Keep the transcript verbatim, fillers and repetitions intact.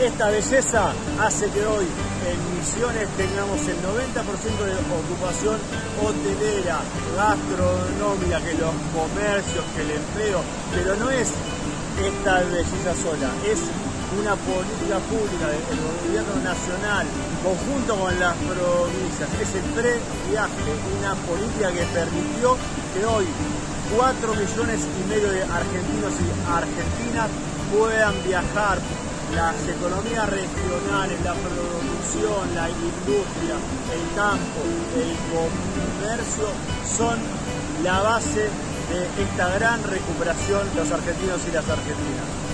Esta belleza hace que hoy en Misiones tengamos el noventa por ciento de ocupación hotelera, gastronómica, que los comercios, que el empleo, pero no es esta belleza sola, es una política pública del gobierno nacional, conjunto con las provincias, es el previaje, una política que permitió que hoy cuatro millones y medio de argentinos y argentinas puedan viajar. Las economías regionales, la producción, la industria, el campo, el comercio son la base de esta gran recuperación de los argentinos y las argentinas.